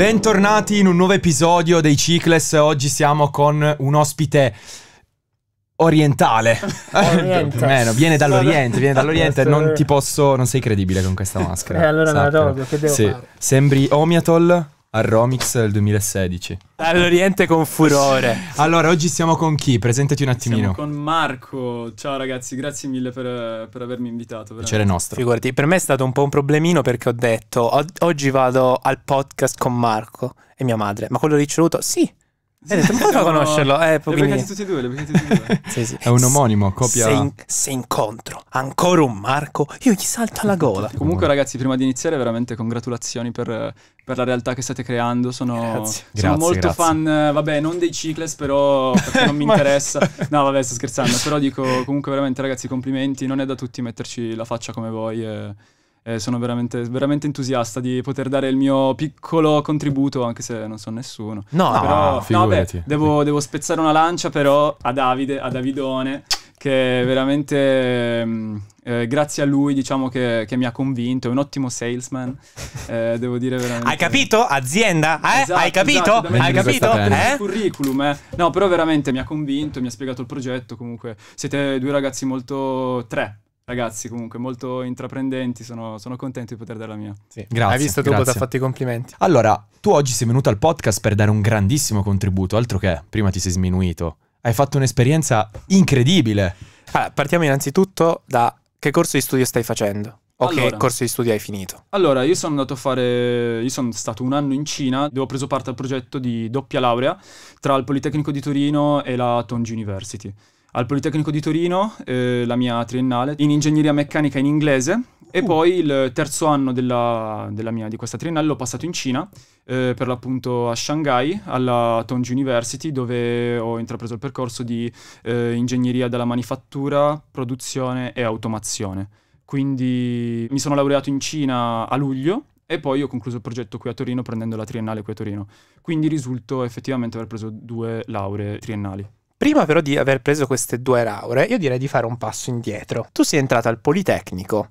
Bentornati in un nuovo episodio dei iCicles. Oggi siamo con un ospite orientale. Meno, viene dall'Oriente. Non ti posso, non sei credibile con questa maschera. Allora me la tolgo, che devo fare? Sembri Omiatol al Romix del 2016. All'Oriente con furore. Allora, oggi siamo con chi? Presentati un attimino. Siamo con Marco. Ciao ragazzi, grazie mille per avermi invitato. Piacere nostro. Figurati, per me è stato un po' un problemino perché ho detto oggi vado al podcast con Marco e mia madre. Ma quello ricevuto? Sì. Hai detto, ma no, conoscerlo? Le beccati tutti e due, sì, sì. È un omonimo, copia. Se incontro ancora un Marco, io gli salto alla gola. Comunque ragazzi, prima di iniziare, veramente congratulazioni per la realtà che state creando. Sono molto fan, vabbè, non dei iCicles, però perché non mi interessa. No, vabbè, sto scherzando. Però dico, comunque veramente ragazzi, complimenti. Non è da tutti metterci la faccia come voi. Sono veramente entusiasta di poter dare il mio piccolo contributo, anche se non so nessuno. Devo spezzare una lancia però a Davide, a Davidone, che veramente grazie a lui diciamo che mi ha convinto. È un ottimo salesman, devo dire veramente. Hai capito? Azienda? Esatto, hai capito? Esatto, hai capito? Il curriculum, No, però veramente mi ha convinto, mi ha spiegato il progetto. Comunque siete due ragazzi molto... Ragazzi, comunque, molto intraprendenti, sono contento di poter dare la mia. Sì. Grazie. Hai visto tu cosa ha fatto i complimenti? Allora, tu oggi sei venuto al podcast per dare un grandissimo contributo, altro che prima ti sei sminuito. Hai fatto un'esperienza incredibile. Allora, partiamo innanzitutto da che corso di studio stai facendo? O allora, che corso di studio hai finito? Allora, io sono andato a fare... Io sono stato un anno in Cina, dove ho preso parte al progetto di doppia laurea tra il Politecnico di Torino e la Tongji University. Al Politecnico di Torino, la mia triennale, in Ingegneria Meccanica in inglese, e poi il terzo anno di questa triennale l'ho passato in Cina, per l'appunto a Shanghai, alla Tongji University, dove ho intrapreso il percorso di Ingegneria della Manifattura, Produzione e Automazione. Quindi mi sono laureato in Cina a luglio, e poi ho concluso il progetto qui a Torino, prendendo la triennale qui a Torino. Quindi risulto effettivamente aver preso due lauree triennali. Prima però di aver preso queste due lauree, io direi di fare un passo indietro. Tu sei entrato al Politecnico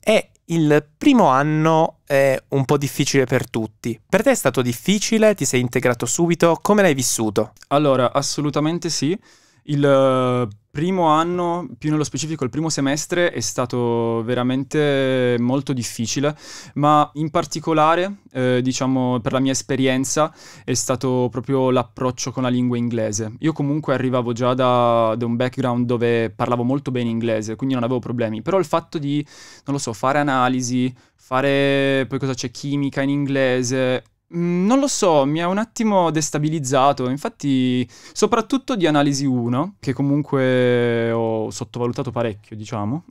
e il primo anno è un po' difficile per tutti. Per te è stato difficile? Ti sei integrato subito? Come l'hai vissuto? Allora, assolutamente sì. Il primo anno, più nello specifico il primo semestre, è stato veramente molto difficile, ma in particolare, diciamo, per la mia esperienza è stato proprio l'approccio con la lingua inglese. Io comunque arrivavo già da un background dove parlavo molto bene inglese, quindi non avevo problemi, però il fatto di, non lo so, fare analisi, fare poi cosa c'è, chimica in inglese... Non lo so, mi ha un attimo destabilizzato, infatti soprattutto di Analisi 1, che comunque ho sottovalutato parecchio, diciamo,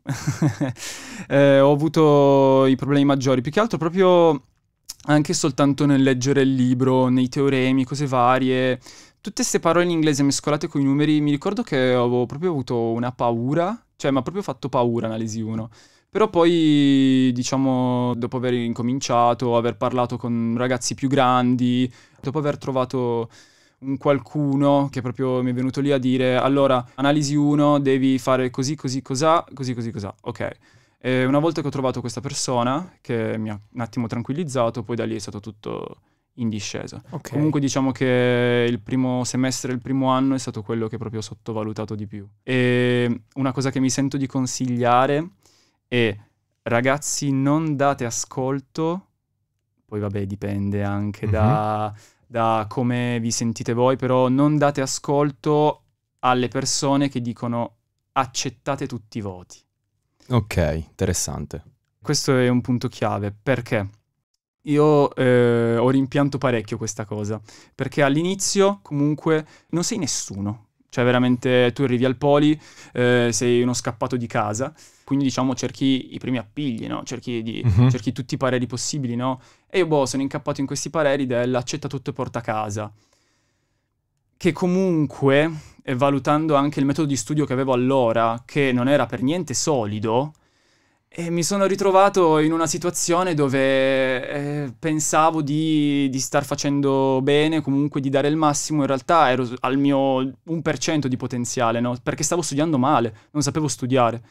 ho avuto i problemi maggiori, più che altro proprio anche soltanto nel leggere il libro, nei teoremi, cose varie, tutte queste parole in inglese mescolate con i numeri. Mi ricordo che avevo proprio avuto una paura, cioè mi ha proprio fatto paura Analisi 1. Però poi, diciamo, dopo aver incominciato, aver parlato con ragazzi più grandi, dopo aver trovato un qualcuno che proprio mi è venuto lì a dire «Allora, analisi 1, devi fare così, così, cosà, così, così, cosà». Ok. E una volta che ho trovato questa persona, che mi ha un attimo tranquillizzato, poi da lì è stato tutto in discesa. Okay. Comunque diciamo che il primo semestre, il primo anno è stato quello che proprio ho sottovalutato di più. E una cosa che mi sento di consigliare... E ragazzi, non date ascolto, poi vabbè dipende anche da come vi sentite voi, però non date ascolto alle persone che dicono accettate tutti i voti. Ok, interessante. Questo è un punto chiave, perché io ho rimpianto parecchio questa cosa, perché all'inizio comunque non sei nessuno. Cioè veramente tu arrivi al poli, sei uno scappato di casa, quindi diciamo cerchi i primi appigli, no? Cerchi tutti i pareri possibili, no? E io sono incappato in questi pareri dell'accetta tutto e porta a casa. Che comunque, valutando anche il metodo di studio che avevo allora, che non era per niente solido, mi sono ritrovato in una situazione dove pensavo di star facendo bene, comunque di dare il massimo, in realtà ero al mio 1% di potenziale, no? Perché stavo studiando male, non sapevo studiare.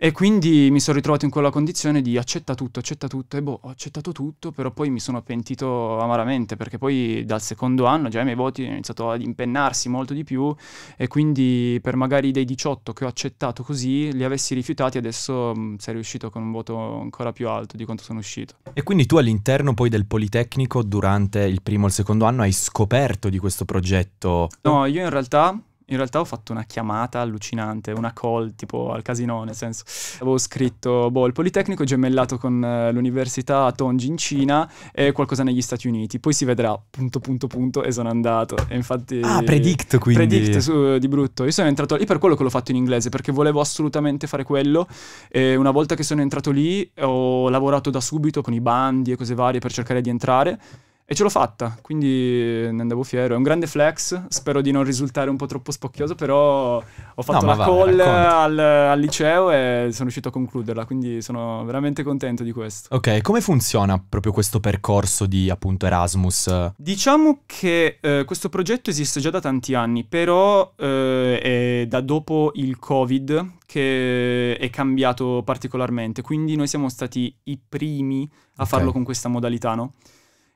E quindi mi sono ritrovato in quella condizione di accetta tutto, e boh, ho accettato tutto, però poi mi sono pentito amaramente, perché poi dal secondo anno già i miei voti hanno iniziato ad impennarsi molto di più, e quindi per magari dei 18 che ho accettato così, li avessi rifiutati, adesso sarei uscito con un voto ancora più alto di quanto sono uscito. E quindi tu all'interno poi del Politecnico, durante il primo e il secondo anno, hai scoperto di questo progetto? No, io in realtà ho fatto una chiamata allucinante, una call tipo al casino, nel senso. Avevo scritto, boh, il Politecnico è gemellato con l'università a Tongji in Cina e qualcosa negli Stati Uniti, poi si vedrà, ... e sono andato. E infatti... Ah, predict quindi. Predict di brutto. Io sono entrato lì per quello che l'ho fatto in inglese, perché volevo assolutamente fare quello, e una volta che sono entrato lì ho lavorato da subito con i bandi e cose varie per cercare di entrare. E ce l'ho fatta, quindi ne andavo fiero. È un grande flex, spero di non risultare un po' troppo spocchioso, però ho fatto la call al liceo e sono riuscito a concluderla, quindi sono veramente contento di questo. Ok, come funziona proprio questo percorso di appunto Erasmus? Diciamo che questo progetto esiste già da tanti anni, però è da dopo il Covid che è cambiato particolarmente, quindi noi siamo stati i primi a farlo con questa modalità, no?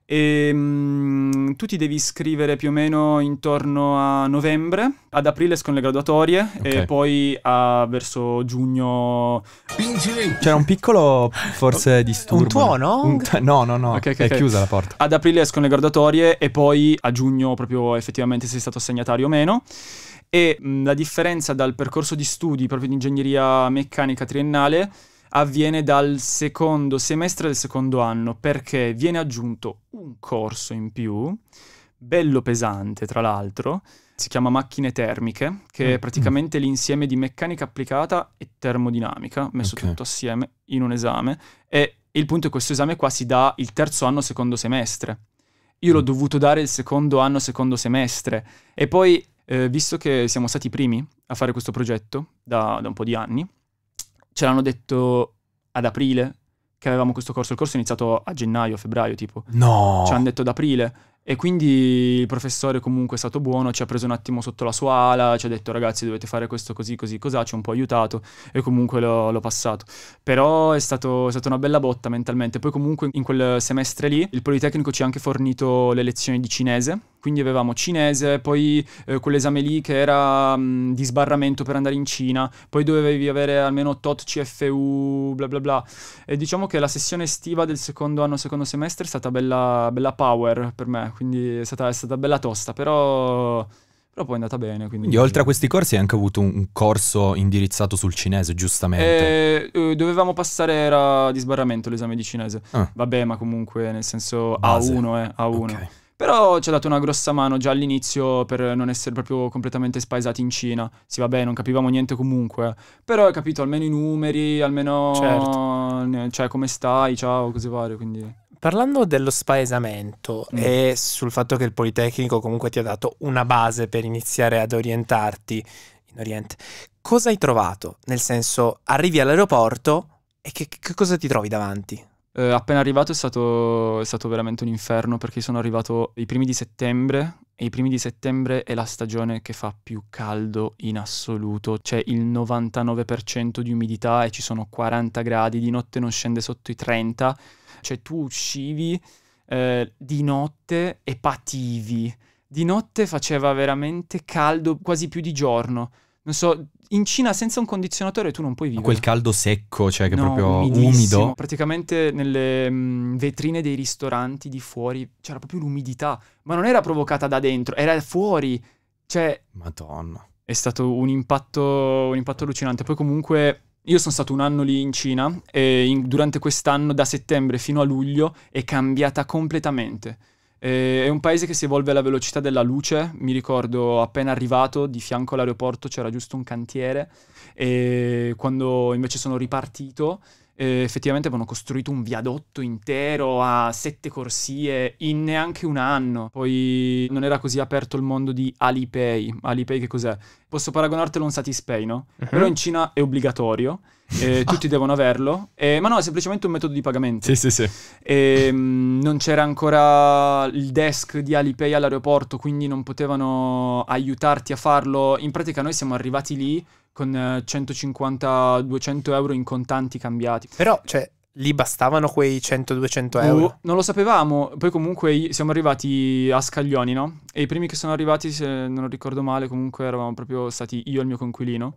E tu ti devi iscrivere più o meno intorno a novembre, ad aprile escono le graduatorie e poi verso giugno... C'era un piccolo forse disturbo. Un tuono? No, è chiusa la porta. Ad aprile escono le graduatorie e poi a giugno proprio effettivamente sei stato assegnatario o meno. E la differenza dal percorso di studi proprio di ingegneria meccanica triennale avviene dal secondo semestre del secondo anno, perché viene aggiunto un corso in più, bello pesante tra l'altro, si chiama Macchine Termiche, che è praticamente l'insieme di meccanica applicata e termodinamica, messo tutto assieme in un esame, e il punto è che questo esame qua si dà il terzo anno secondo semestre. Io l'ho dovuto dare il secondo anno secondo semestre, e poi visto che siamo stati i primi a fare questo progetto da un po' di anni, ce l'hanno detto ad aprile che avevamo questo corso. Il corso è iniziato a gennaio, febbraio tipo. No! Ci hanno detto ad aprile. E quindi il professore comunque è stato buono, ci ha preso un attimo sotto la sua ala, ci ha detto ragazzi dovete fare questo così, così, cos'ha, ci ha un po' aiutato e comunque l'ho passato. Però è stata una bella botta mentalmente. Poi comunque in quel semestre lì il Politecnico ci ha anche fornito le lezioni di cinese, quindi avevamo cinese, poi quell'esame lì che era di sbarramento per andare in Cina, poi dovevi avere almeno tot CFU, bla bla bla. E diciamo che la sessione estiva del secondo anno, secondo semestre è stata bella, bella power per me. Quindi è stata bella tosta, però poi è andata bene. Quindi oltre a questi corsi hai anche avuto un corso indirizzato sul cinese, giustamente. Dovevamo passare, era di sbarramento l'esame di cinese. Vabbè, ma comunque nel senso base. A1. Okay. Però ci ha dato una grossa mano già all'inizio per non essere proprio completamente spaesati in Cina. Sì, vabbè, non capivamo niente comunque, però hai capito almeno i numeri, almeno cioè, come stai, ciao, cose varie, quindi... Parlando dello spaesamento e sul fatto che il Politecnico comunque ti ha dato una base per iniziare ad orientarti in Oriente, cosa hai trovato? Nel senso, arrivi all'aeroporto e che cosa ti trovi davanti? Appena arrivato è stato veramente un inferno, perché sono arrivato i primi di settembre e i primi di settembre è la stagione che fa più caldo in assoluto. C'è il 99% di umidità e ci sono 40 gradi, di notte non scende sotto i 30. Cioè tu uscivi di notte e pativi, di notte faceva veramente caldo, quasi più di giorno, non so, in Cina senza un condizionatore tu non puoi vivere. Quel caldo secco, cioè che è proprio umido. Praticamente nelle vetrine dei ristoranti di fuori c'era proprio l'umidità, ma non era provocata da dentro, era fuori, cioè... Madonna. È stato un impatto allucinante, poi comunque... Io sono stato un anno lì in Cina e durante quest'anno, da settembre fino a luglio, è cambiata completamente. È un paese che si evolve alla velocità della luce. Mi ricordo appena arrivato, di fianco all'aeroporto c'era giusto un cantiere, e quando invece sono ripartito effettivamente avevano costruito un viadotto intero a 7 corsie in neanche un anno. Poi non era così aperto il mondo di Alipay. Alipay che cos'è? Posso paragonartelo a un Satispay, no? Però in Cina è obbligatorio, tutti devono averlo, ma no, è semplicemente un metodo di pagamento. Sì. Non c'era ancora il desk di Alipay all'aeroporto, quindi non potevano aiutarti a farlo. In pratica noi siamo arrivati lì con 150-200 euro in contanti cambiati. Però, cioè, lì bastavano quei 100-200 euro? Non lo sapevamo, poi comunque siamo arrivati a scaglioni, no? E i primi che sono arrivati, se non ricordo male, comunque eravamo proprio stati io e il mio conquilino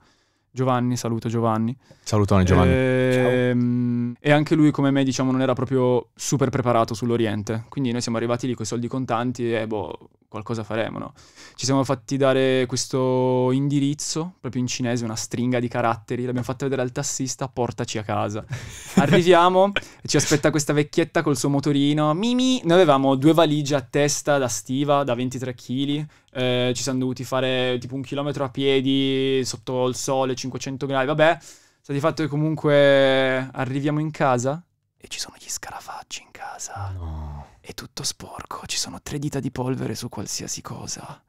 Giovanni, saluto Giovanni. Salutone Giovanni. E anche lui come me, diciamo, non era proprio super preparato sull'Oriente. Quindi noi siamo arrivati lì con i soldi contanti e boh, qualcosa faremo, no? Ci siamo fatti dare questo indirizzo, proprio in cinese, una stringa di caratteri. L'abbiamo fatta vedere al tassista, portaci a casa. Arriviamo, ci aspetta questa vecchietta col suo motorino. Mimi! Noi avevamo due valigie a testa da stiva, da 23 kg. Ci siamo dovuti fare tipo 1 chilometro a piedi sotto il sole, 500 gradi, vabbè. Sta di fatto che comunque arriviamo in casa e ci sono gli scarafaggi in casa. No. È tutto sporco, ci sono 3 dita di polvere su qualsiasi cosa.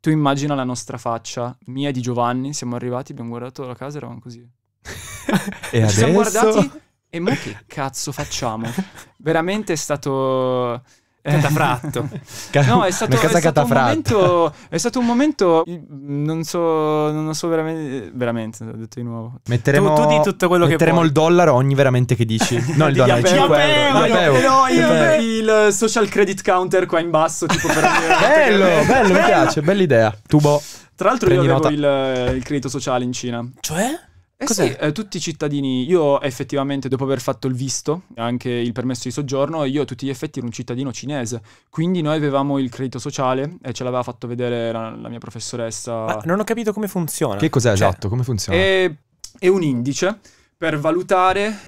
Tu immagina la nostra faccia, mia e di Giovanni, siamo arrivati, abbiamo guardato la casa, eravamo così. E adesso? Ci siamo guardati e ma che cazzo facciamo? Veramente è stato... catafratto. No, è stato un momento non so veramente l'ho detto di nuovo. Metteremo, tu di tutto quello metteremo che il dollaro ogni veramente che dici. No, il dollaro, il social credit counter qua in basso tipo per bello mi piace, bella idea. Tubo. Tra l'altro io avevo il credito sociale in Cina. Cioè? Sì, tutti i cittadini, io effettivamente dopo aver fatto il visto, anche il permesso di soggiorno, io a tutti gli effetti ero un cittadino cinese, quindi noi avevamo il credito sociale e ce l'aveva fatto vedere la mia professoressa. Ma non ho capito come funziona. Che cos'è, cioè, esatto, come funziona? È un indice per valutare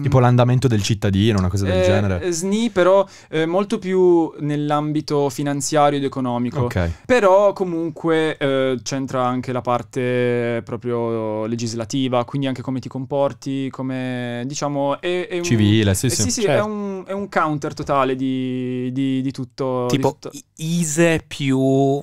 tipo l'andamento del cittadino, una cosa del genere. Sni, però molto più nell'ambito finanziario ed economico. Okay. Però comunque c'entra anche la parte proprio legislativa, quindi anche come ti comporti, come diciamo è un, civile, sì, sì, sì, certo. è un counter totale di tutto. Tipo di tutto. ISE più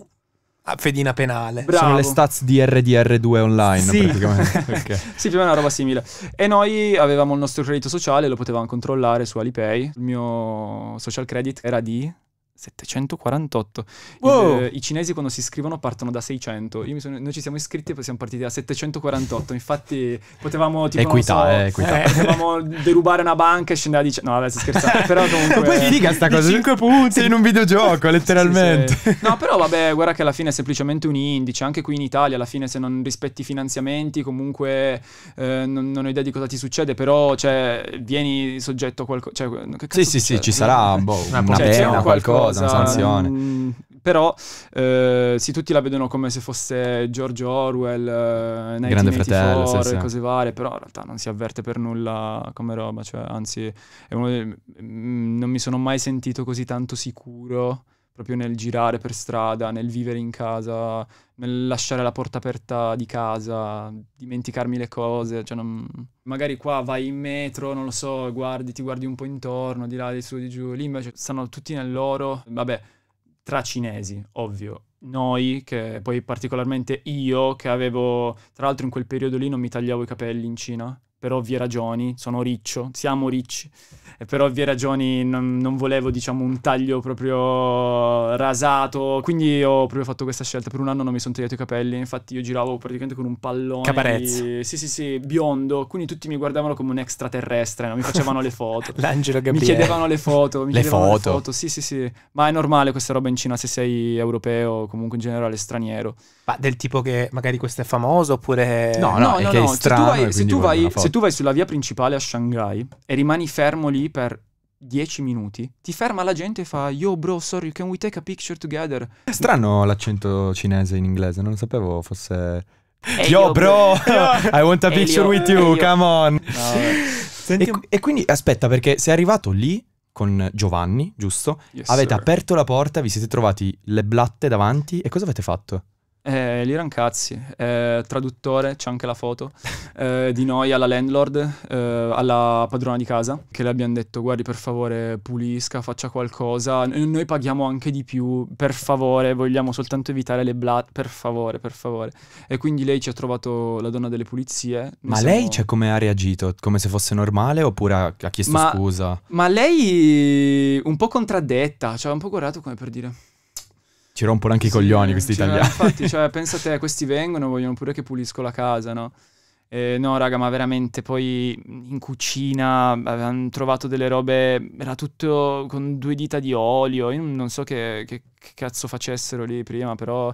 fedina penale. Bravo. Sono le stats di RDR2 online, sì, praticamente. Okay. Sì, più o meno una roba simile. E noi avevamo il nostro credito sociale, lo potevamo controllare su Alipay. Il mio social credit era di 748. Wow. I cinesi quando si iscrivono partono da 600. Noi ci siamo iscritti e siamo partiti da 748. Infatti potevamo tipo, equità. Potevamo derubare una banca e scendere a 10. No, adesso scherzare. Però comunque poi ti dica sta cosa di 5 punti in un videogioco letteralmente. Sì, sì. No, però vabbè, guarda che alla fine è semplicemente un indice. Anche qui in Italia alla fine se non rispetti i finanziamenti comunque non ho idea di cosa ti succede. Però cioè vieni soggetto a qualcosa, cioè, sì, sì, sì, ci sarà una pena, qualcosa, una sanzione. Però sì, tutti la vedono come se fosse George Orwell, Grande Fratello, sì, sì, cose varie, però in realtà non si avverte per nulla come roba, cioè anzi non mi sono mai sentito così tanto sicuro proprio nel girare per strada, nel vivere in casa, nel lasciare la porta aperta di casa, dimenticarmi le cose, cioè non... magari qua vai in metro, non lo so, ti guardi un po' intorno, di là, di su, di giù, lì invece stanno tutti nel loro, vabbè, tra cinesi, ovvio. Noi, che poi particolarmente io, che avevo, tra l'altro in quel periodo lì non mi tagliavo i capelli in Cina, per ovvie ragioni, siamo ricci, e per ovvie ragioni non volevo, diciamo, un taglio proprio rasato, quindi ho proprio fatto questa scelta, per 1 anno non mi sono tagliato i capelli, infatti io giravo praticamente con un pallone Caparezza. Sì, sì, sì, biondo, quindi tutti mi guardavano come un extraterrestre, no? Mi facevano le foto. L'Angelo Gabriele. Mi chiedevano le foto, mi chiedevano le foto, sì, sì, sì, ma è normale questa roba in Cina se sei europeo, comunque in generale straniero. Ma del tipo che magari questo è famoso oppure... No, se tu vai sulla via principale a Shanghai e rimani fermo lì per 10 minuti, ti ferma la gente e fa "Yo bro, sorry, can we take a picture together?" È strano l'accento cinese in inglese, non sapevo fosse... Yo bro, I want a picture with you, come on. Senti, e quindi aspetta, perché sei arrivato lì con Giovanni, giusto? Yes, avete aperto la porta, vi siete trovati le blatte davanti e cosa avete fatto? Li rancazzi, traduttore, c'è anche la foto di noi alla landlord, alla padrona di casa, che le abbiamo detto "guardi, per favore pulisca, faccia qualcosa, noi paghiamo anche di più, per favore, vogliamo soltanto evitare le blatte, per favore, per favore". E quindi lei ci ha trovato la donna delle pulizie. Lei cioè, come ha reagito? Come se fosse normale oppure ha chiesto scusa? Ma lei un po' contraddetta, cioè un po' guardato come per dire... ci rompono anche i coglioni questi italiani. Infatti, cioè, pensa a te, questi vengono, vogliono pure che pulisco la casa, no? No, raga, ma veramente, poi in cucina avevano trovato delle robe, era tutto con 2 dita di olio, io non so che cazzo facessero lì prima, però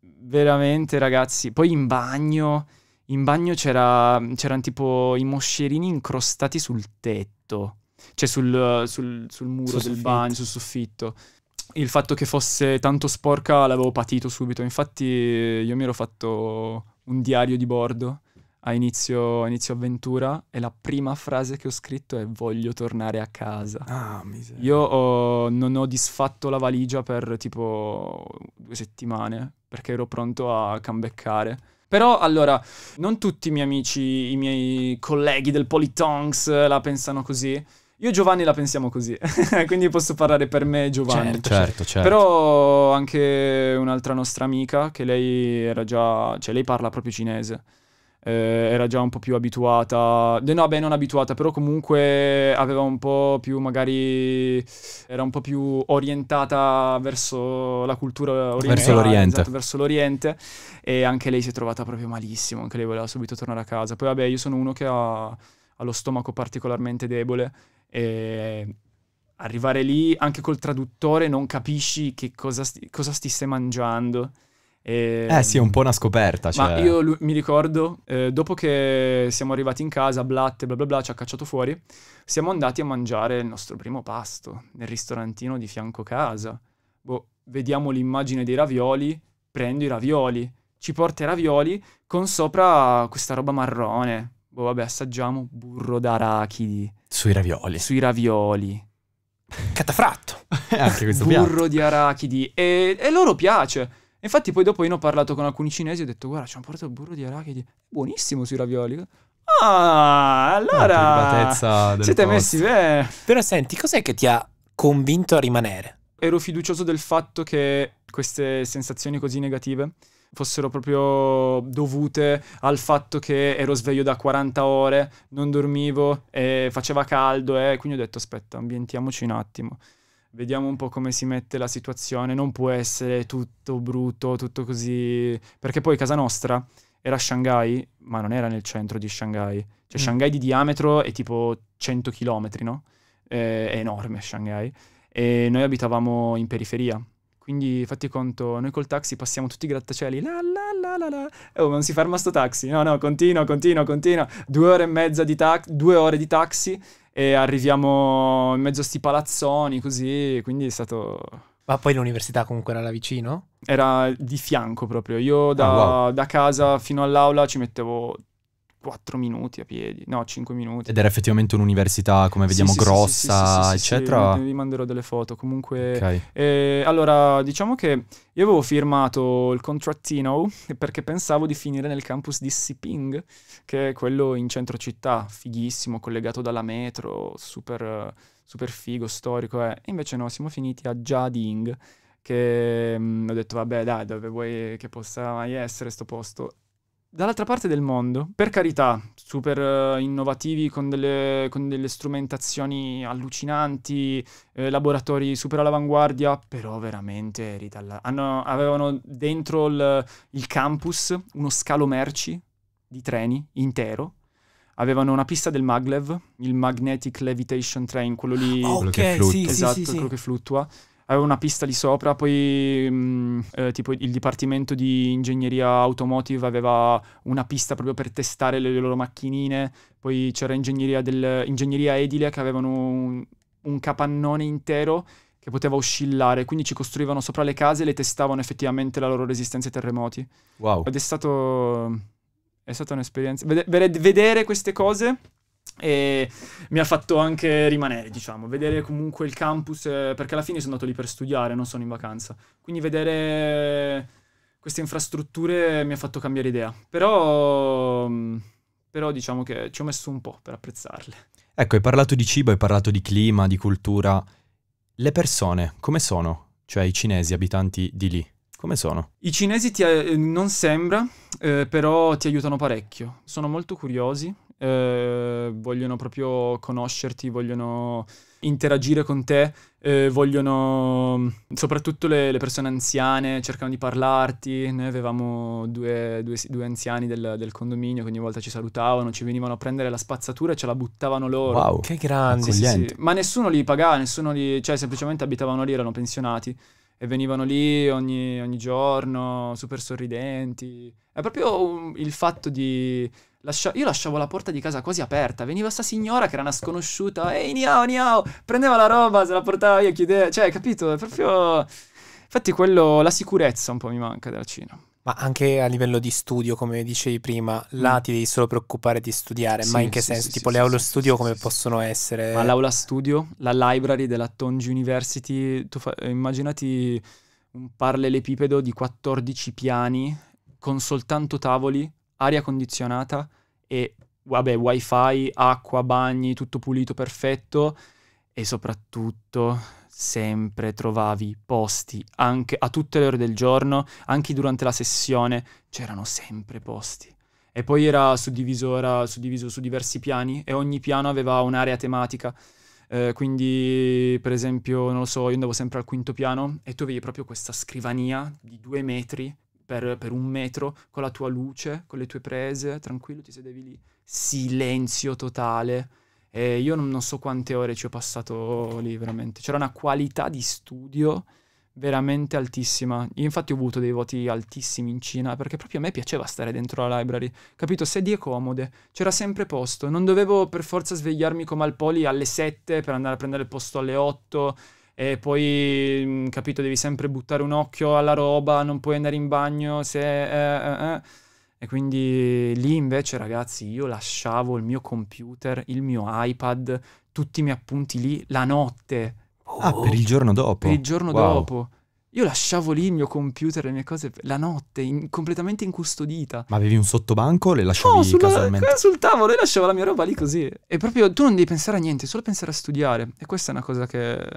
veramente, ragazzi. Poi in bagno c'erano tipo i moscerini incrostati sul tetto, cioè sul muro del bagno, sul soffitto. Il fatto che fosse tanto sporca l'avevo patito subito, infatti io mi ero fatto un diario di bordo a inizio avventura, e la prima frase che ho scritto è: voglio tornare a casa. Ah, miseria. Io non ho disfatto la valigia per tipo 2 settimane, perché ero pronto a comebackare. Però allora, non tutti i miei amici, i miei colleghi del Politonks la pensano così. Io e Giovanni la pensiamo così, quindi posso parlare per me e Giovanni. Certo. Però anche un'altra nostra amica, che lei era già, cioè lei parla proprio cinese, era già un po' più abituata, no beh non abituata, però comunque aveva un po' più, magari era un po' più orientata verso la cultura orientale, verso l'Oriente. Esatto, verso l'Oriente, e anche lei si è trovata proprio malissimo, anche lei voleva subito tornare a casa. Poi vabbè, io sono uno che ha lo stomaco particolarmente debole, e arrivare lì anche col traduttore non capisci che cosa stesse mangiando. Sì, è un po' una scoperta, cioè. Ma io mi ricordo, dopo che siamo arrivati in casa, Blatt bla bla bla ci ha cacciato fuori, siamo andati a mangiare il nostro primo pasto nel ristorantino di fianco casa. Boh, vediamo l'immagine dei ravioli, prendo i ravioli, ci porta i ravioli con sopra questa roba marrone. Boh, vabbè, assaggiamo, burro d'arachidi sui ravioli, catafratto. Anche questo burro di arachidi, e loro piace. Infatti poi dopo io ho parlato con alcuni cinesi e ho detto: guarda, ci hanno portato il burro di arachidi, buonissimo sui ravioli. Ah, allora siete messi bene. Però senti, cos'è che ti ha convinto a rimanere? Ero fiducioso del fatto che queste sensazioni così negative fossero proprio dovute al fatto che ero sveglio da 40 ore, non dormivo, faceva caldo, quindi ho detto: aspetta, ambientiamoci un attimo, vediamo un po' come si mette la situazione, non può essere tutto brutto, tutto così, perché poi casa nostra era a Shanghai, ma non era nel centro di Shanghai, cioè Shanghai di diametro è tipo 100 km, no? È enorme Shanghai, e noi abitavamo in periferia. Quindi fatti conto, noi col taxi passiamo tutti i grattacieli, la la la la la, non si ferma sto taxi, no, continua, 2 ore e mezza di taxi, 2 ore di taxi, e arriviamo in mezzo a sti palazzoni così, quindi è stato... Ma poi l'università comunque era là vicino? Era di fianco proprio, io da casa fino all'aula ci mettevo 4 minuti a piedi, no, 5 minuti. Ed era effettivamente un'università, come vediamo, grossa, eccetera? Sì, vi manderò delle foto, comunque... Okay. Allora, diciamo che io avevo firmato il contrattino perché pensavo di finire nel campus di Siping, che è quello in centro città, fighissimo, collegato dalla metro, super, super figo, storico, eh. Invece no, siamo finiti a Jading, che ho detto, vabbè, dai, dove vuoi che possa mai essere sto posto? Dall'altra parte del mondo, per carità, super innovativi, con delle strumentazioni allucinanti, laboratori super all'avanguardia, però veramente avevano dentro il campus uno scalo merci di treni intero, avevano una pista del maglev, il Magnetic Levitation Train, quello lì, quello che fluttua. Avevo una pista lì sopra, poi tipo il dipartimento di ingegneria automotive aveva una pista proprio per testare le loro macchinine, poi c'era ingegneria edile, che avevano un capannone intero che poteva oscillare, quindi ci costruivano sopra le case e le testavano effettivamente la loro resistenza ai terremoti. Wow. Ed è stata un'esperienza. Vedere queste cose... e mi ha fatto anche rimanere, diciamo, vedere comunque il campus, perché alla fine sono andato lì per studiare, non sono in vacanza, quindi vedere queste infrastrutture mi ha fatto cambiare idea, però diciamo che ci ho messo un po' per apprezzarle. Ecco, hai parlato di cibo, hai parlato di clima, di cultura, le persone come sono? Cioè i cinesi abitanti di lì? Come sono? I cinesi non sembra, però ti aiutano parecchio. Sono molto curiosi, vogliono proprio conoscerti, vogliono interagire con te, vogliono, soprattutto le persone anziane cercano di parlarti. Noi avevamo due anziani del condominio che ogni volta ci salutavano, ci venivano a prendere la spazzatura e ce la buttavano loro. Wow, che grandi! Sì, sì. Ma nessuno li pagava, cioè semplicemente abitavano lì, erano pensionati e venivano lì ogni giorno super sorridenti. È proprio il fatto di io lasciavo la porta di casa quasi aperta, veniva sta signora che era una sconosciuta, ehi niao niao, prendeva la roba, se la portava via, chiudeva, cioè, capito? È proprio, infatti, quello, la sicurezza un po' mi manca della Cina. Ma anche a livello di studio, come dicevi prima, là ti devi solo preoccupare di studiare, sì, ma in che senso? Sì, tipo, le aula studio come possono essere? Ma l'aula studio, la library della Tongji University, tu immaginati un parallelepipedo di 14 piani con soltanto tavoli, aria condizionata e, vabbè, wifi, acqua, bagni, tutto pulito, perfetto, e soprattutto sempre trovavi posti, anche a tutte le ore del giorno, anche durante la sessione c'erano sempre posti. E poi era suddiviso su diversi piani e ogni piano aveva un'area tematica, quindi per esempio, non lo so, io andavo sempre al quinto piano e tu avevi proprio questa scrivania di 2 metri per 1 metro, con la tua luce, con le tue prese, tranquillo, ti sedevi lì, silenzio totale. E io non so quante ore ci ho passato lì, veramente. C'era una qualità di studio veramente altissima. Io infatti ho avuto dei voti altissimi in Cina, perché proprio a me piaceva stare dentro la library, capito? Sedie comode, c'era sempre posto. Non dovevo per forza svegliarmi come al poli alle 7 per andare a prendere il posto alle 8. E poi, capito, devi sempre buttare un occhio alla roba, non puoi andare in bagno se... E quindi lì invece, ragazzi, io lasciavo il mio computer, il mio iPad, tutti i miei appunti lì la notte. Per il giorno dopo? Per il giorno dopo. Io lasciavo lì il mio computer, le mie cose, la notte, completamente incustodita. Ma avevi un sottobanco o le lasciavi casualmente? No, sul tavolo, io lasciavo la mia roba lì così. E proprio tu non devi pensare a niente, solo pensare a studiare. E questa è una cosa che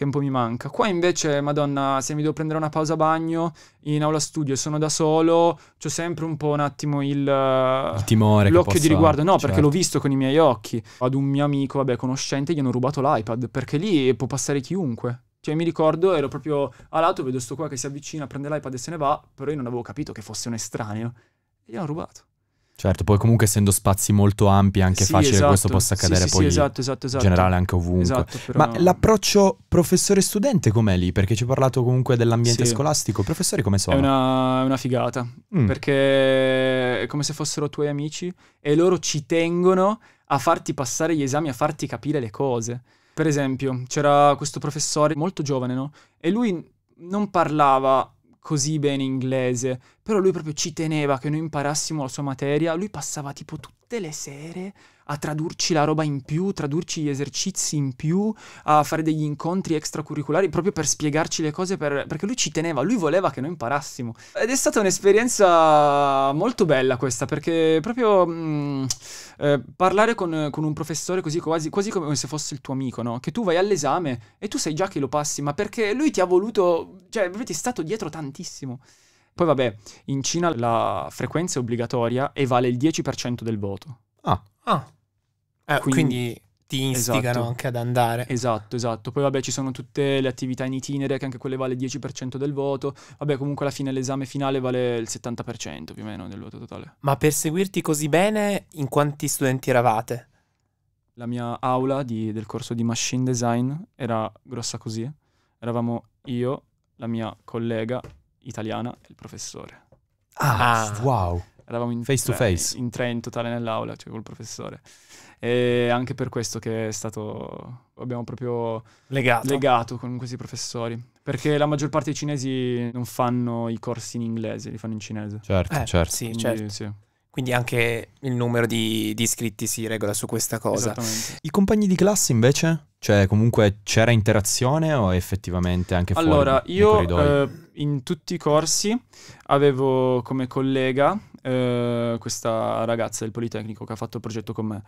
un po' mi manca. Qua invece, madonna, se mi devo prendere una pausa bagno, in aula studio sono da solo, c'ho sempre un po' un attimo il timore, l'occhio di riguardo. No, certo, perché l'ho visto con i miei occhi. Ad un mio amico, vabbè, conoscente, gli hanno rubato l'iPad, perché lì può passare chiunque. Cioè, mi ricordo, ero proprio a lato, vedo sto qua che si avvicina, prende l'iPad e se ne va, però io non avevo capito che fosse un estraneo. E gli hanno rubato. Certo, poi comunque essendo spazi molto ampi è anche facile che questo possa accadere, poi esatto. In generale anche ovunque. Esatto, però... Ma l'approccio professore-studente com'è lì? Perché ci hai parlato comunque dell'ambiente scolastico. Professori come sono? È una figata, perché è come se fossero tuoi amici e loro ci tengono a farti passare gli esami, a farti capire le cose. Per esempio, c'era questo professore molto giovane, no? E lui non parlava così bene inglese, però lui proprio ci teneva che noi imparassimo la sua materia. Lui passava tipo tutte le sere a tradurci la roba in più, tradurci gli esercizi in più, a fare degli incontri extracurriculari proprio per spiegarci le cose, perché lui ci teneva, lui voleva che noi imparassimo. Ed è stata un'esperienza molto bella questa, perché proprio parlare con un professore così, quasi come se fosse il tuo amico, no? Che tu vai all'esame e tu sai già che lo passi, ma perché lui ti ha voluto, cioè ti è stato dietro tantissimo. Poi vabbè, in Cina la frequenza è obbligatoria e vale il 10% del voto. Quindi ti istigano anche ad andare. Esatto. Poi vabbè, ci sono tutte le attività in itinere, che anche quelle vale il 10% del voto. Vabbè, comunque alla fine l'esame finale vale il 70% più o meno del voto totale. Ma per seguirti così bene, in quanti studenti eravate? La mia aula del corso di Machine Design era grossa così. Eravamo io, la mia collega italiana e il professore. Wow. Eravamo in face to face, in tre in totale nell'aula, cioè col professore. E anche per questo che è stato, abbiamo proprio legato con questi professori, perché la maggior parte dei cinesi non fanno i corsi in inglese, li fanno in cinese. Certo. Quindi. Quindi anche il numero di iscritti si regola su questa cosa. I compagni di classe invece? Cioè, comunque c'era interazione o effettivamente anche fuori? Allora, io in tutti i corsi avevo come collega questa ragazza del Politecnico che ha fatto il progetto con me.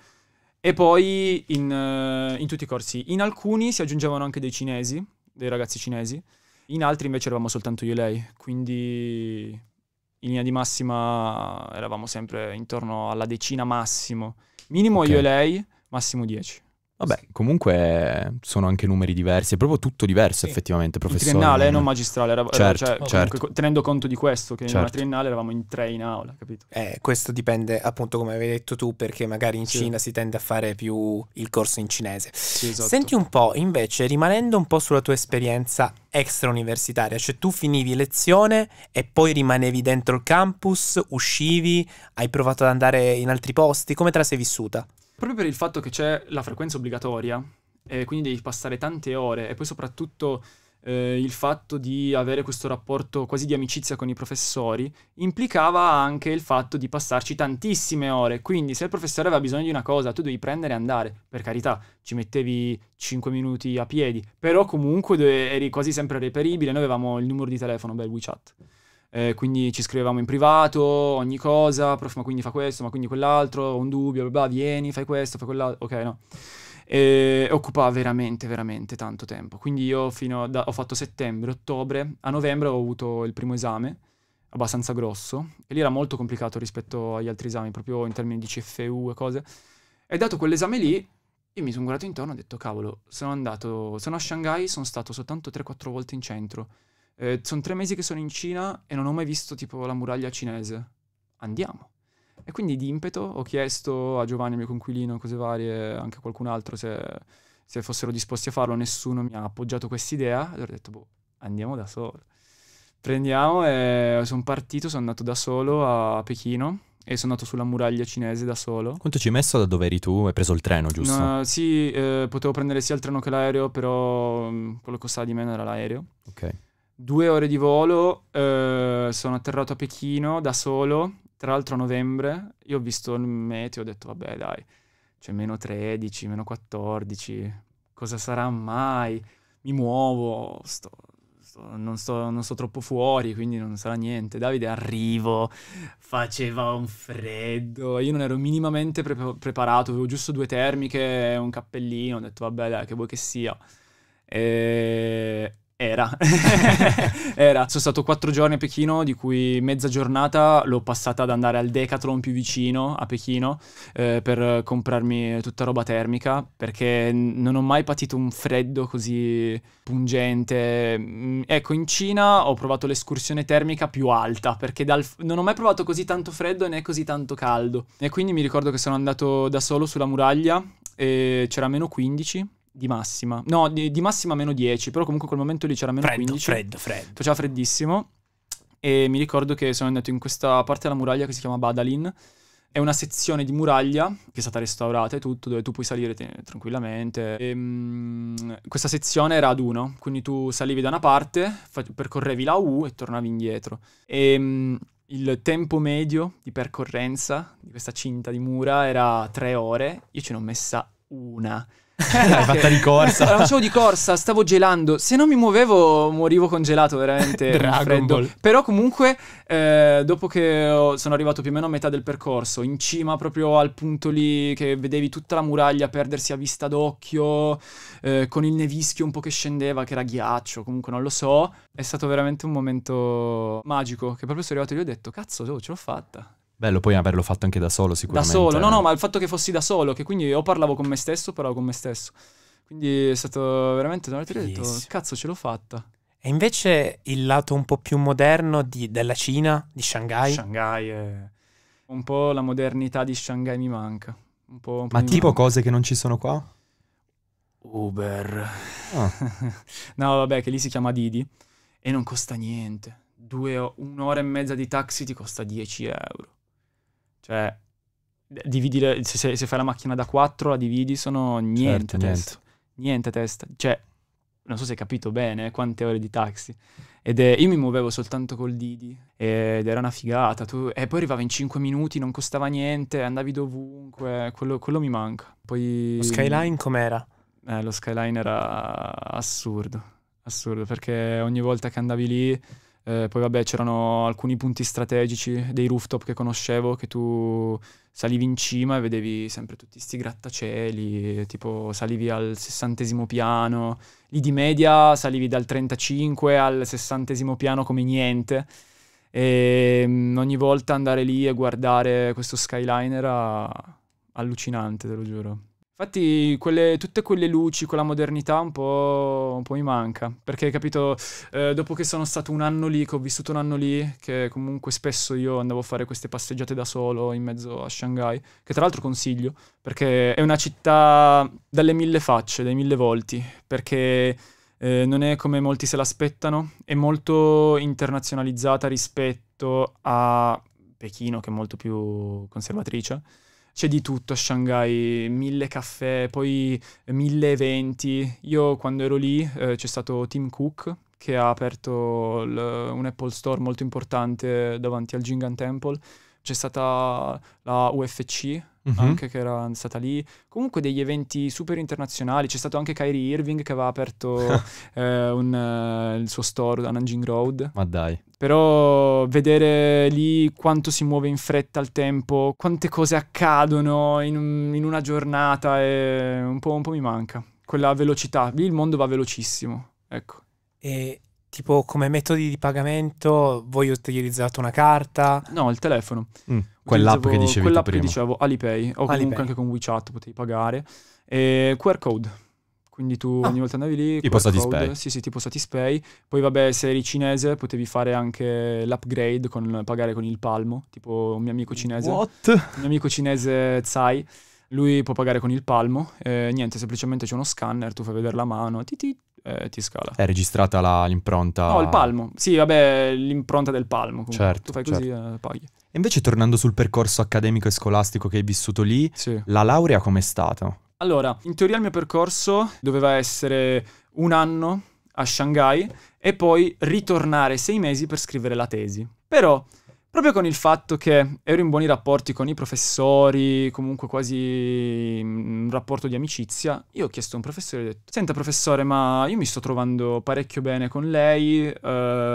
E poi in tutti i corsi. In alcuni si aggiungevano anche dei cinesi, dei ragazzi cinesi. In altri invece eravamo soltanto io e lei, quindi... In linea di massima eravamo sempre intorno alla decina massimo. Minimo io e lei, massimo 10. Vabbè, comunque sono anche numeri diversi, è proprio tutto diverso effettivamente, professore. Triennale, non magistrale, certo. Tenendo conto di questo, che nella triennale eravamo in 3 in aula, capito? Questo dipende appunto, come avevi detto tu, perché magari in Cina si tende a fare più il corso in cinese. Sì, esatto. Senti un po', invece, rimanendo un po' sulla tua esperienza extra universitaria, cioè tu finivi lezione e poi rimanevi dentro il campus, uscivi, hai provato ad andare in altri posti, come te la sei vissuta? Proprio per il fatto che c'è la frequenza obbligatoria, quindi devi passare tante ore, e poi soprattutto il fatto di avere questo rapporto quasi di amicizia con i professori implicava anche il fatto di passarci tantissime ore. Quindi se il professore aveva bisogno di una cosa, tu devi prendere e andare. Per carità, ci mettevi 5 minuti a piedi, però comunque eri quasi sempre reperibile. Noi avevamo il numero di telefono, bel WeChat. Quindi ci scrivevamo in privato ogni cosa, prof ma quindi fa questo, ma quindi quell'altro, ho un dubbio, bla bla, vieni, fai questo, fai quell'altro, ok, no. E occupava veramente, veramente tanto tempo. Quindi io ho fatto settembre, ottobre, a novembre ho avuto il primo esame, abbastanza grosso, e lì era molto complicato rispetto agli altri esami, proprio in termini di CFU e cose. E dato quell'esame lì, io mi sono guardato intorno e ho detto, cavolo, sono a Shanghai, sono stato soltanto 3-4 volte in centro. Sono 3 mesi che sono in Cina e non ho mai visto tipo la muraglia cinese. Andiamo. E quindi di impeto ho chiesto a Giovanni, mio coinquilino, cose varie, anche a qualcun altro se fossero disposti a farlo. Nessuno mi ha appoggiato quest'idea. Allora ho detto, boh, andiamo da solo. Prendiamo e sono partito, sono andato da solo a Pechino e sono andato sulla muraglia cinese da solo. Quanto ci hai messo da dove eri tu? Hai preso il treno, giusto? No, sì, potevo prendere sia il treno che l'aereo, però quello che costava di meno era l'aereo. Ok. 2 ore di volo, sono atterrato a Pechino da solo, tra l'altro a novembre. Io ho visto il meteo, ho detto vabbè dai, cioè meno 13, meno 14, cosa sarà mai? Mi muovo, non sto troppo fuori, quindi non sarà niente. Davide, arrivo, faceva un freddo, io non ero minimamente preparato, avevo giusto 2 termiche e un cappellino, ho detto vabbè dai, che vuoi che sia. Sono stato 4 giorni a Pechino, di cui mezza giornata l'ho passata ad andare al Decathlon più vicino a Pechino per comprarmi tutta roba termica, perché non ho mai patito un freddo così pungente. Ecco, in Cina ho provato l'escursione termica più alta, perché non ho mai provato così tanto freddo né così tanto caldo. E quindi mi ricordo che sono andato da solo sulla muraglia e c'era meno 15. Di massima, no, di massima meno 10, però comunque in quel momento lì c'era meno 15. Freddo. Faceva freddissimo. E mi ricordo che sono andato in questa parte della muraglia che si chiama Badalin. È una sezione di muraglia che è stata restaurata e tutto, dove tu puoi salire tranquillamente. E, questa sezione era ad uno, quindi tu salivi da una parte, percorrevi la U e tornavi indietro. E il tempo medio di percorrenza di questa cinta di mura era 3 ore. Io ce ne ho messa una. L'hai fatta di corsa? La facevo di corsa, stavo gelando. Se non mi muovevo morivo congelato, veramente freddo. Però comunque dopo che sono arrivato più o meno a metà del percorso, in cima proprio al punto lì che vedevi tutta la muraglia perdersi a vista d'occhio, con il nevischio un po' che scendeva, che era ghiaccio, comunque non lo so, è stato veramente un momento magico, che proprio sono arrivato lì e ho detto cazzo, ce l'ho fatta. Bello poi averlo fatto anche da solo, sicuramente. Da solo, no, ma il fatto che fossi da solo, che quindi io parlavo con me stesso, parlavo con me stesso. Quindi è stato veramente, ho detto, cazzo, ce l'ho fatta. E invece il lato un po' più moderno della Cina, di Shanghai? Shanghai è... un po' la modernità di Shanghai mi manca. Un po' ma tipo manca. Cose che non ci sono qua? Uber. Oh. No, vabbè, che lì si chiama Didi e non costa niente. 1 ora e mezza di taxi ti costa 10 euro. Cioè, dividire, se fai la macchina da 4, la dividi, sono niente, certo, niente a testa. Cioè, non so se hai capito bene quante ore di taxi. Io mi muovevo soltanto col Didi ed era una figata. E poi arrivava in 5 minuti, non costava niente, andavi dovunque. Quello mi manca. Poi lo skyline com'era? Lo skyline era assurdo, assurdo, perché ogni volta che andavi lì... poi vabbè, c'erano alcuni punti strategici, dei rooftop che conoscevo, che tu salivi in cima e vedevi sempre tutti sti grattacieli, tipo salivi al 60° piano, lì di media salivi dal 35 al 60° piano come niente, e ogni volta andare lì e guardare questo skyline era allucinante, te lo giuro. Infatti tutte quelle luci, quella modernità un po' mi manca, perché capito, dopo che sono stato un anno lì, che ho vissuto un anno lì, che comunque spesso io andavo a fare queste passeggiate da solo in mezzo a Shanghai, che tra l'altro consiglio, perché è una città dalle mille facce, dai mille volti, perché non è come molti se l'aspettano, è molto internazionalizzata rispetto a Pechino, che è molto più conservatrice. C'è di tutto a Shanghai, 1000 caffè, poi 1000 eventi. Io quando ero lì c'è stato Tim Cook che ha aperto un Apple Store molto importante davanti al Jing'an Temple. C'è stata la UFC anche, che era stata lì. Comunque degli eventi super internazionali. C'è stato anche Kyrie Irving che aveva aperto il suo store a Nanjing Road. Ma dai. Però vedere lì quanto si muove in fretta il tempo, quante cose accadono in una giornata, e un po' mi manca quella velocità. Lì il mondo va velocissimo, ecco. E tipo come metodi di pagamento voi utilizzate una carta? No, il telefono. Quell'app che dicevi tu prima. Quell'app che dicevo, Alipay, o comunque anche con WeChat potevi pagare. E QR code. Quindi tu ogni volta andavi lì. Tipo Satispay. Sì, tipo Satispay. Poi vabbè, se eri cinese potevi fare anche l'upgrade, pagare con il palmo. Tipo un mio amico cinese. What? Un mio amico cinese Tsai. Lui può pagare con il palmo. Niente, semplicemente c'è uno scanner, tu fai vedere la mano, ti scala. È registrata l'impronta? No, il palmo. Sì, vabbè, l'impronta del palmo. Comunque. Certo. Tu fai così, paghi. E invece tornando sul percorso accademico e scolastico che hai vissuto lì, sì, la laurea com'è stata? Allora, in teoria il mio percorso doveva essere un anno a Shanghai e poi ritornare 6 mesi per scrivere la tesi. Però, proprio con il fatto che ero in buoni rapporti con i professori, comunque quasi un rapporto di amicizia, io ho chiesto a un professore, ho detto: senta professore, ma io mi sto trovando parecchio bene con lei,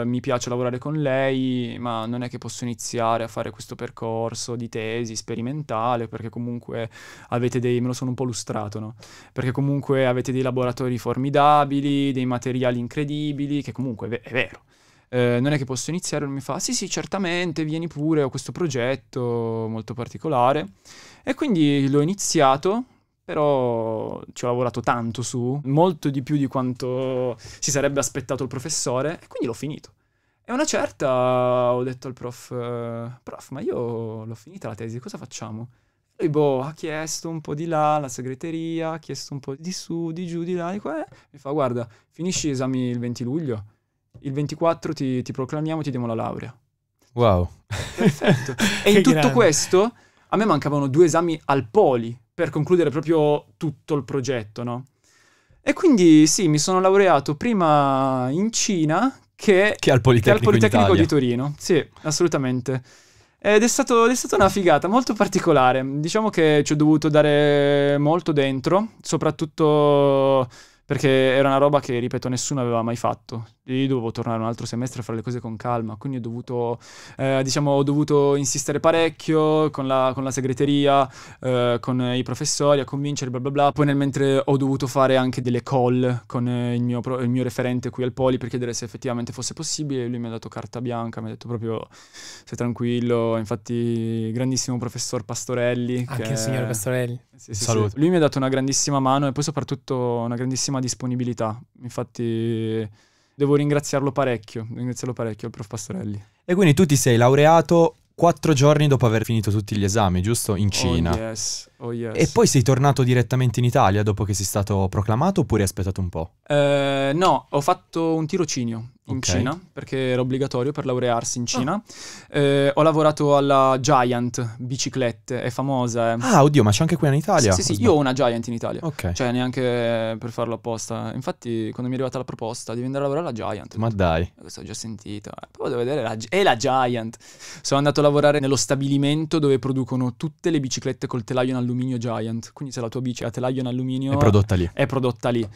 mi piace lavorare con lei, ma non è che posso iniziare a fare questo percorso di tesi sperimentale, perché comunque avete me lo sono un po' lustrato, no? Perché comunque avete dei laboratori formidabili, dei materiali incredibili, che comunque è vero. Non è che posso iniziare? Mi fa: sì, certamente, vieni pure, ho questo progetto molto particolare. E quindi l'ho iniziato, però ci ho lavorato tanto su, molto di più di quanto si sarebbe aspettato il professore, e quindi l'ho finito. E una certa ho detto al prof, ma io l'ho finita la tesi, cosa facciamo? Lui ha chiesto un po' di là, la segreteria, ha chiesto un po' di su, di giù, di là, di qua. Mi fa: guarda, finisci gli esami il 20 luglio. Il 24 ti proclamiamo e ti diamo la laurea. Wow. Perfetto. E in tutto questo a me mancavano 2 esami al poli per concludere proprio tutto il progetto, no? E quindi sì, mi sono laureato prima in Cina che al Politecnico di Torino. Sì, assolutamente. Ed è stata una figata molto particolare. Diciamo che ci ho dovuto dare molto dentro, soprattutto perché era una roba che, ripeto, nessuno aveva mai fatto. Io dovevo tornare un altro semestre a fare le cose con calma, quindi ho dovuto insistere parecchio con la segreteria, con i professori, a convincere, bla bla bla. Poi nel mentre ho dovuto fare anche delle call con il mio referente qui al Poli per chiedere se effettivamente fosse possibile. Lui mi ha dato carta bianca, mi ha detto proprio: sei tranquillo. Infatti grandissimo professor Pastorelli. Anche il signor Pastorelli. Sì, saluto. Sì. Lui mi ha dato una grandissima mano e poi soprattutto una grandissima disponibilità. Infatti devo ringraziarlo parecchio, il prof Pastorelli. E quindi tu ti sei laureato 4 giorni dopo aver finito tutti gli esami, giusto? In Cina. Oh yes, oh yes. E poi sei tornato direttamente in Italia dopo che sei stato proclamato, oppure hai aspettato un po'? No, ho fatto un tirocinio in Cina, perché era obbligatorio per laurearsi in Cina. Ho lavorato alla Giant biciclette, è famosa. Ah, oddio, ma c'è anche qui in Italia? Sì, io ho una Giant in Italia. Ok. Cioè, neanche per farlo apposta. Infatti, quando mi è arrivata la proposta di andare a lavorare alla Giant, ma dai, questo ho già sentito. Poi devo vedere, è la Giant. Sono andato a lavorare nello stabilimento dove producono tutte le biciclette col telaio in alluminio Giant. Quindi se la tua bici ha telaio in alluminio, è prodotta lì. È prodotta lì.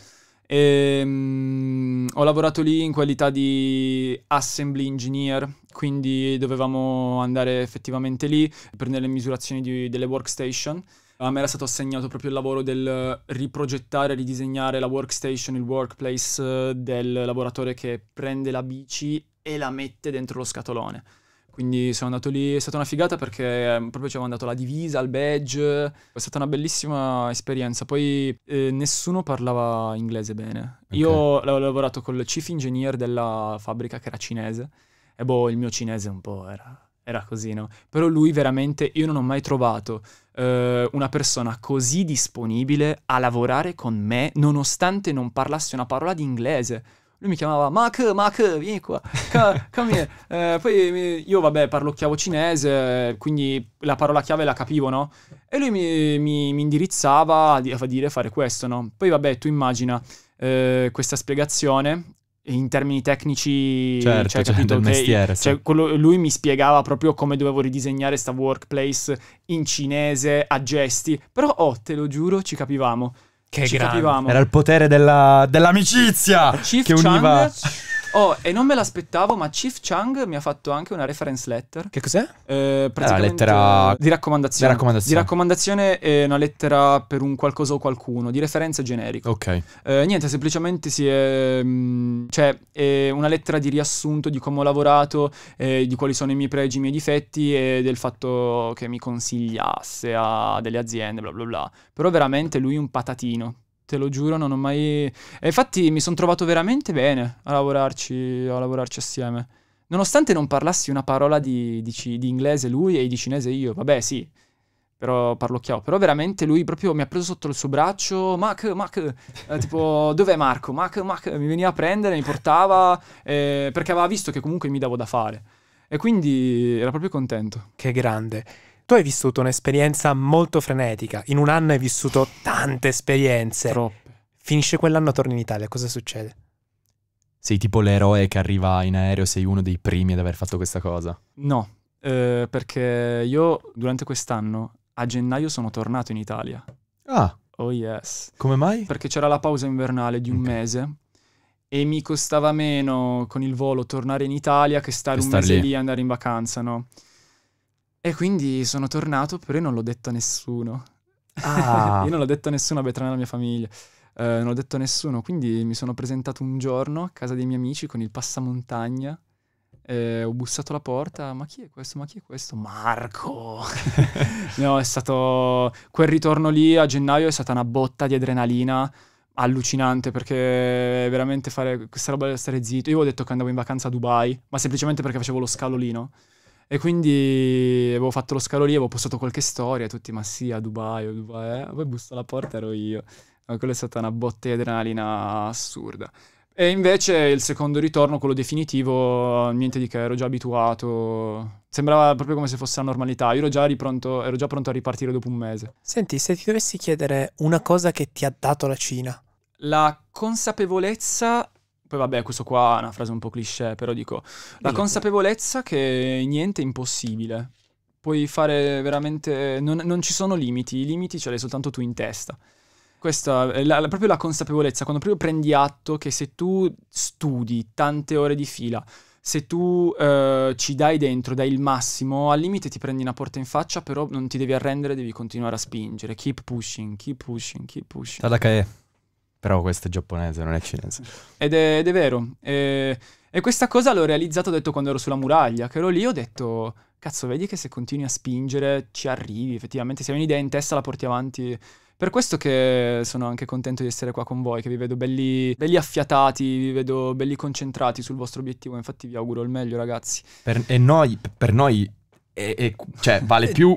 E, ho lavorato lì in qualità di assembly engineer, quindi dovevamo andare effettivamente lì, prendere le misurazioni delle workstation. A me era stato assegnato proprio il lavoro del riprogettare, ridisegnare la workstation, il workplace del lavoratore che prende la bici e la mette dentro lo scatolone. Quindi sono andato lì, è stata una figata perché proprio ci avevo mandato la divisa, il badge, è stata una bellissima esperienza. Poi nessuno parlava inglese bene. Okay. Io ho lavorato col chief engineer della fabbrica che era cinese e boh, il mio cinese un po' era così, no? Però lui veramente, io non ho mai trovato una persona così disponibile a lavorare con me nonostante non parlasse una parola di inglese. Lui mi chiamava Marco, vieni qua, come here. Poi io vabbè parlocchiavo cinese, quindi la parola chiave la capivo, no? E lui mi indirizzava a dire fare questo, no? Poi vabbè tu immagina questa spiegazione in termini tecnici, certo, cioè, capito, del mestiere, sì. Cioè, lui mi spiegava proprio come dovevo ridisegnare sta workplace in cinese a gesti, però oh, te lo giuro ci capivamo. Che capivamo. Era il potere dell'amicizia che univa. Oh, e non me l'aspettavo, ma Chief Chang mi ha fatto anche una reference letter. Che cos'è? Praticamente la lettera di raccomandazione. Di raccomandazione è una lettera per un qualcosa o qualcuno, di referenza generico. Ok. Niente, semplicemente è una lettera di riassunto di come ho lavorato, di quali sono i miei pregi, i miei difetti e del fatto che mi consigliasse a delle aziende, bla bla bla. Però veramente lui è un patatino. Te lo giuro, non ho mai... E infatti mi sono trovato veramente bene a lavorarci assieme. Nonostante non parlassi una parola di inglese lui e di cinese io. Vabbè, sì, però parlocchiavo. Però veramente lui proprio mi ha preso sotto il suo braccio. Tipo, dov'è Marco? Mi veniva a prendere, mi portava, perché aveva visto che comunque mi davo da fare. E quindi era proprio contento. Che grande. Tu hai vissuto un'esperienza molto frenetica, in un anno hai vissuto tante esperienze. Troppe. Finisce quell'anno, torni in Italia, cosa succede? Sei tipo l'eroe che arriva in aereo, sei uno dei primi ad aver fatto questa cosa? No, perché io durante quest'anno, a gennaio, sono tornato in Italia. Ah! Oh yes. Come mai? Perché c'era la pausa invernale di un mese. E mi costava meno con il volo tornare in Italia che stare un mese lì e andare in vacanza, no? E quindi sono tornato, però io non l'ho detto a nessuno. Ah. Io non l'ho detto a nessuno, a Betrana, la mia famiglia. Non l'ho detto a nessuno, quindi mi sono presentato un giorno a casa dei miei amici con il passamontagna. Ho bussato alla porta, ma chi è questo? Marco! No, è stato... Quel ritorno lì a gennaio è stata una botta di adrenalina allucinante, perché veramente fare questa roba, stare zitto. Io avevo detto che andavo in vacanza a Dubai, ma semplicemente perché facevo lo scalo lì, no? E quindi avevo fatto lo scalo lì, avevo postato qualche storia, tutti, ma sì, a Dubai, poi busso alla porta, ero io. Ma quella è stata una botta di adrenalina assurda. E invece il secondo ritorno, quello definitivo, niente di che, ero già abituato. Sembrava proprio come se fosse la normalità, io ero già pronto a ripartire dopo un mese. Senti, se ti dovessi chiedere una cosa che ti ha dato la Cina? La consapevolezza... Poi vabbè, questo qua è una frase un po' cliché, però dico... La consapevolezza che niente è impossibile. Puoi fare veramente... Non ci sono limiti, i limiti ce li hai soltanto tu in testa. Questa è proprio la consapevolezza, quando proprio prendi atto che se tu studi tante ore di fila, se tu ci dai dentro, dai il massimo, al limite ti prendi una porta in faccia, però non ti devi arrendere, devi continuare a spingere. Keep pushing. Tadakae. Però questo è giapponese, non è cinese. Ed è vero. E questa cosa l'ho realizzata, ho detto, quando ero sulla muraglia, che ero lì, ho detto, cazzo, vedi che se continui a spingere ci arrivi, effettivamente, se hai un'idea in testa la porti avanti. Per questo che sono anche contento di essere qua con voi, che vi vedo belli affiatati, vi vedo belli concentrati sul vostro obiettivo, infatti vi auguro il meglio, ragazzi. Per noi... cioè vale più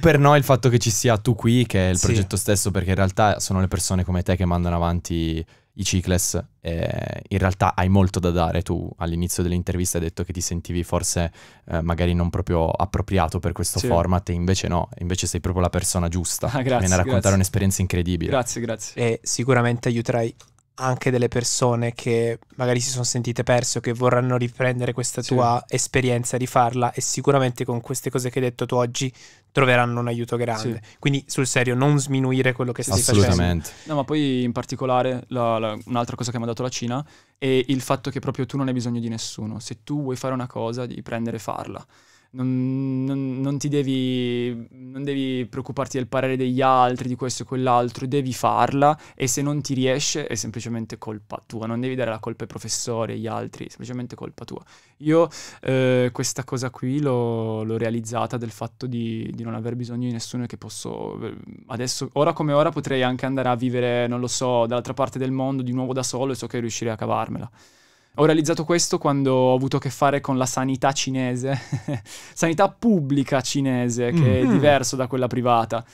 per noi il fatto che ci sia tu qui che è il progetto stesso, perché in realtà sono le persone come te che mandano avanti iCicles. In realtà hai molto da dare. Tu all'inizio dell'intervista hai detto che ti sentivi forse magari non proprio appropriato per questo format, e invece no, invece sei proprio la persona giusta. Grazie, viene a raccontare un'esperienza incredibile. Grazie. E sicuramente aiuterai anche delle persone che magari si sono sentite perse o che vorranno riprendere questa tua esperienza, rifarla, e sicuramente con queste cose che hai detto tu oggi troveranno un aiuto grande. Quindi sul serio, non sminuire quello che stai facendo. Assolutamente. No, ma poi in particolare un'altra cosa che mi ha dato la Cina è il fatto che proprio tu non hai bisogno di nessuno. Se tu vuoi fare una cosa devi prendere e farla. non devi preoccuparti del parere degli altri, di questo e quell'altro, devi farla, e se non ti riesce è semplicemente colpa tua, non devi dare la colpa ai professori, agli altri, è semplicemente colpa tua. Io questa cosa qui l'ho realizzata, del fatto di non aver bisogno di nessuno, e che posso adesso, ora come ora, potrei anche andare a vivere, non lo so, dall'altra parte del mondo di nuovo da solo, e so che riuscirei a cavarmela. Ho realizzato questo quando ho avuto a che fare con la sanità cinese, sanità pubblica cinese, che è diverso da quella privata,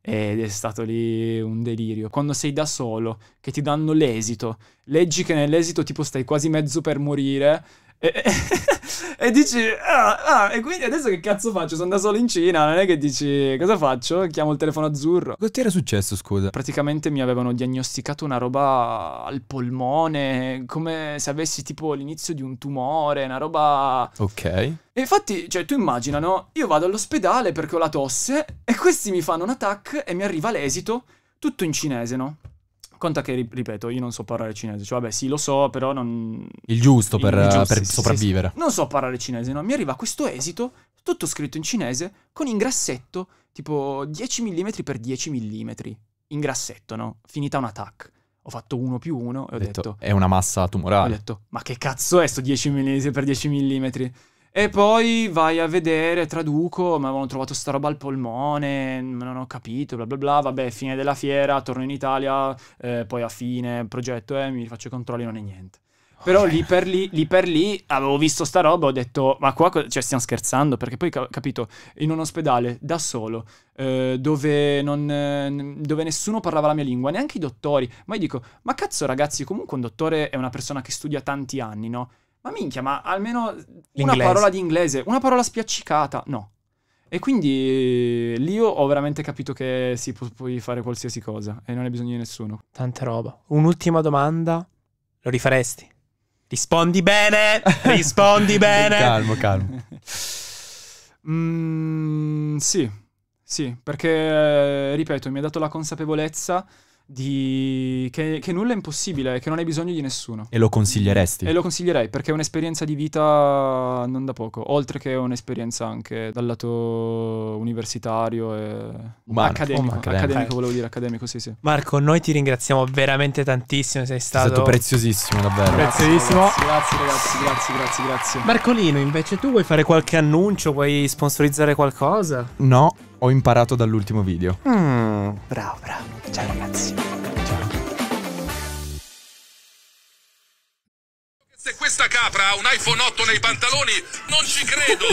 ed è stato lì un delirio. Quando sei da solo, che ti danno l'esito, leggi che nell'esito tipo stai quasi mezzo per morire, e dici e quindi adesso che cazzo faccio? Sono da solo in Cina, non è che dici cosa faccio? Chiamo il telefono azzurro. Cosa ti era successo, scusa? Praticamente mi avevano diagnosticato una roba al polmone, come se avessi tipo l'inizio di un tumore, una roba... Ok. E infatti, cioè, tu immagina, no? Io vado all'ospedale perché ho la tosse, e questi mi fanno un attack e mi arriva l'esito tutto in cinese, no? Conta che, ripeto, io non so parlare cinese, cioè vabbè sì lo so, però non... Il giusto per sopravvivere. Sì, sì. Non so parlare cinese, no? Mi arriva questo esito, tutto scritto in cinese, con in grassetto, tipo 10 mm x 10 mm, in grassetto, no? Finita un attacco. Ho fatto 1 più 1 e ho detto... È una massa tumorale. Ho detto, ma che cazzo è sto 10 mm x 10 mm? E poi vai a vedere, traduco, mi avevano trovato sta roba al polmone, non ho capito, bla bla bla, vabbè, fine della fiera, torno in Italia, poi a fine progetto, mi faccio i controlli, non è niente. Però lì per lì avevo visto sta roba, ho detto, ma qua cioè, stiamo scherzando, perché poi capito, in un ospedale, da solo, dove nessuno parlava la mia lingua, neanche i dottori, ma io dico, ma cazzo ragazzi, comunque un dottore è una persona che studia tanti anni, no? Ma minchia, ma almeno una parola di inglese, una parola spiaccicata, no. E quindi lì ho veramente capito che sì, puoi fare qualsiasi cosa e non hai bisogno di nessuno. Tanta roba. Un'ultima domanda, lo rifaresti? Rispondi bene, rispondi bene. Calmo, calmo. Sì, sì, perché, ripeto, mi ha dato la consapevolezza che nulla è impossibile, che non hai bisogno di nessuno. E lo consiglieresti? E lo consiglierei, perché è un'esperienza di vita non da poco, oltre che un'esperienza anche dal lato universitario e umano, accademico, volevo dire accademico, sì sì. Marco, noi ti ringraziamo veramente tantissimo, sei stato preziosissimo, davvero. Preziosissimo. Grazie ragazzi, grazie. Marcolino, invece tu vuoi fare qualche annuncio, vuoi sponsorizzare qualcosa? No. Ho imparato dall'ultimo video. Bravo. Ciao ragazzi. Ciao. Se questa capra ha un iPhone 8 nei pantaloni, non ci credo.